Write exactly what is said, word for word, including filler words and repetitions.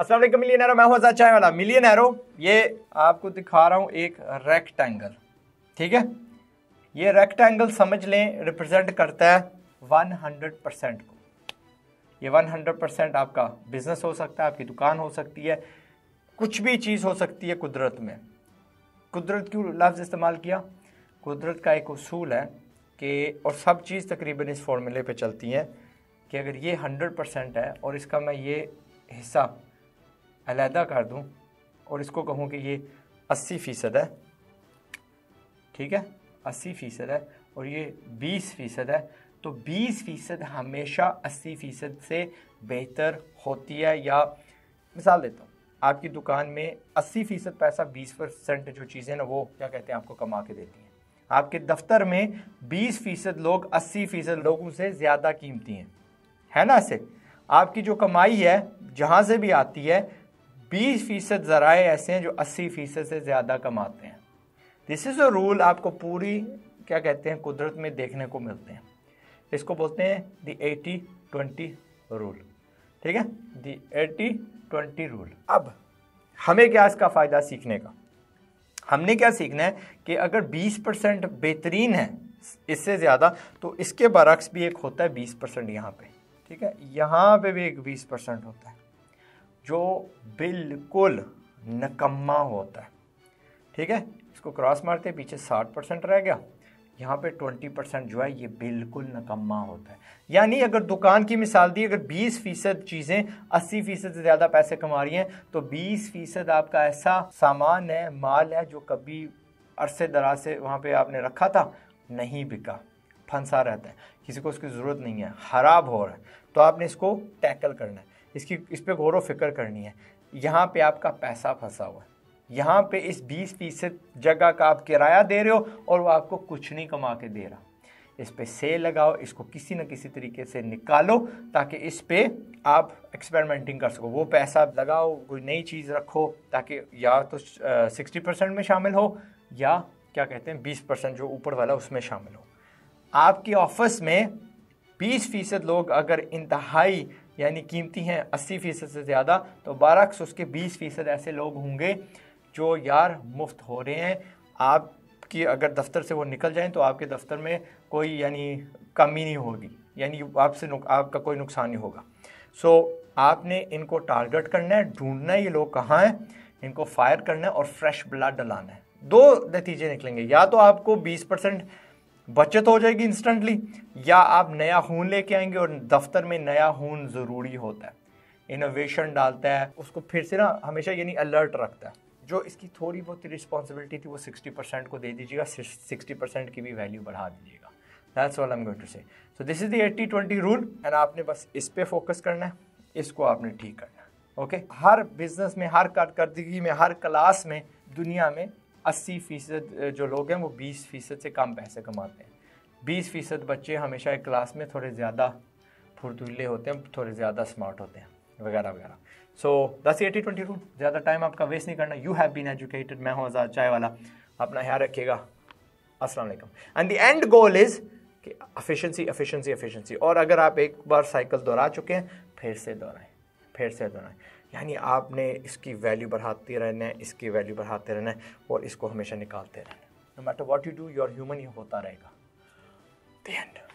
अस्सलाम वालेकुम मिलियनेरो, मैं हूं आजाद चायवाला। मिलियनेरो ये आपको दिखा रहा हूं एक रेक्टेंगल, ठीक है। ये रेक्टेंगल समझ लें रिप्रेजेंट करता है हंड्रेड परसेंट को। ये हंड्रेड परसेंट आपका बिजनेस हो सकता है, आपकी दुकान हो सकती है, कुछ भी चीज़ हो सकती है। कुदरत में कुदरत क्यों लफ्ज़ इस्तेमाल किया? कुदरत का एक उसूल है कि और सब चीज़ तकरीबन इस फॉर्मूले पे चलती हैं कि अगर ये हंड्रेड परसेंट है और इसका मैं ये हिस्सा अलहदा कर दूं और इसको कहूँ कि ये अस्सी फ़ीसद है, ठीक है, अस्सी फ़ीसद है, और ये बीस फ़ीसद है, तो बीस फ़ीसद हमेशा अस्सी फ़ीसद से बेहतर होती है। या मिसाल देता हूँ, आपकी दुकान में अस्सी फ़ीसद पैसा बीस परसेंट जो चीज़ें ना वो क्या कहते हैं आपको कमा के देती हैं। आपके दफ्तर में बीस फ़ीसद लोग अस्सी फ़ीसद लोगों से ज़्यादा कीमती हैं, है ना। ऐसे आपकी जो कमाई है जहाँ से भी आती है, बीस फ़ीसद ज़राए ऐसे हैं जो अस्सी फ़ीसद से ज़्यादा कमाते हैं। दिस इज़ अ रूल, आपको पूरी क्या कहते हैं कुदरत में देखने को मिलते हैं। इसको बोलते हैं दी एटी ट्वेंटी रूल, ठीक है, दी एटी ट्वेंटी रूल। अब हमें क्या इसका फ़ायदा सीखने का, हमने क्या सीखना है कि अगर बीस परसेंट बेहतरीन है इससे ज़्यादा, तो इसके बरक्स भी एक होता है बीस परसेंट यहाँ पे, ठीक है, यहाँ पे भी एक बीस परसेंट होता है जो बिल्कुल नकम्मा होता है, ठीक है। इसको क्रॉस मारते पीछे साठ परसेंट रह गया, यहाँ पे बीस परसेंट जो है ये बिल्कुल नकम्मा होता है। यानी अगर दुकान की मिसाल दी, अगर बीस फ़ीसद चीज़ें अस्सी फ़ीसद से ज़्यादा पैसे कमा रही हैं, तो बीस फ़ीसद आपका ऐसा सामान है, माल है जो कभी अरसे दराज से वहाँ पे आपने रखा था, नहीं बिका, फंसा रहता है, किसी को उसकी ज़रूरत नहीं है, ख़राब हो रहा है, तो आपने इसको टैकल करना है, इसकी इस पर गौर व फिक्र करनी है। यहाँ पर आपका पैसा फंसा हुआ है, यहाँ पे इस बीस फ़ीसद जगह का आप किराया दे रहे हो और वो आपको कुछ नहीं कमा के दे रहा। इस पे सेल लगाओ, इसको किसी न किसी तरीके से निकालो ताकि इस पे आप एक्सपेरिमेंटिंग कर सको। वो पैसा आप लगाओ, कोई नई चीज़ रखो ताकि या तो सिक्सटी परसेंट में शामिल हो या क्या कहते हैं बीस परसेंट जो ऊपर वाला उसमें शामिल हो। आपकी ऑफिस में बीस फ़ीसद लोग अगर इंतहाई यानी कीमती हैं अस्सी फ़ीसद से ज़्यादा, तो बरअक्स उसके बीस फ़ीसद ऐसे लोग होंगे जो यार मुफ्त हो रहे हैं। आपकी अगर दफ्तर से वो निकल जाएं तो आपके दफ्तर में कोई यानी कमी नहीं होगी, यानी आपसे आपका कोई नुकसान नहीं होगा। सो आपने इनको टारगेट करना है, ढूंढना है ये लोग कहाँ हैं, इनको फायर करना है और फ्रेश ब्लड डलाना है। दो नतीजे निकलेंगे, या तो आपको बीस परसेंट बचत हो जाएगी इंस्टेंटली, या आप नया खून लेके आएंगे, और दफ्तर में नया खून ज़रूरी होता है, इनोवेशन डालता है, उसको फिर से ना हमेशा यानी अलर्ट रखता है। जो इसकी थोड़ी बहुत रिस्पॉन्सिबिलिटी थी वो सिक्सटी परसेंट को दे दीजिएगा, सिक्सटी परसेंट की भी वैल्यू बढ़ा दीजिएगा। That's all I am going to say. So this is the eighty twenty rule, and आपने बस इस पे फोकस करना है, इसको आपने ठीक करना है, ओके। हर बिजनेस में, हर कारकर्दगी में, हर क्लास में दुनिया में अस्सी फ़ीसद जो लोग हैं वो बीस फ़ीसद से कम पैसे कमाते हैं। बीस फ़ीसद बच्चे हमेशा एक क्लास में थोड़े ज़्यादा फुर्तीले होते हैं, थोड़े ज़्यादा स्मार्ट होते हैं, वगैरह वगैरह। So this eighty twenty rule, ज़्यादा टाइम आपका वेस्ट नहीं करना। यू हैव बीन एजुकेटेड, मैं हूँ आज़ाद चायवाला, अपना ख्याल रखिएगा। अस्सलाम वालेकुम। And the end goal is कि एफिशिएंसी एफिशिएंसी एफिशिएंसी, और अगर आप एक बार साइकिल दोहरा चुके हैं फिर से दोहराएं, फिर से दोहराएं, यानी आपने इसकी वैल्यू बढ़ाते रहना है, इसकी वैल्यू बढ़ाते रहना है, और इसको हमेशा निकालते रहना है। No matter what you do, your human ये होता रहेगा। The and.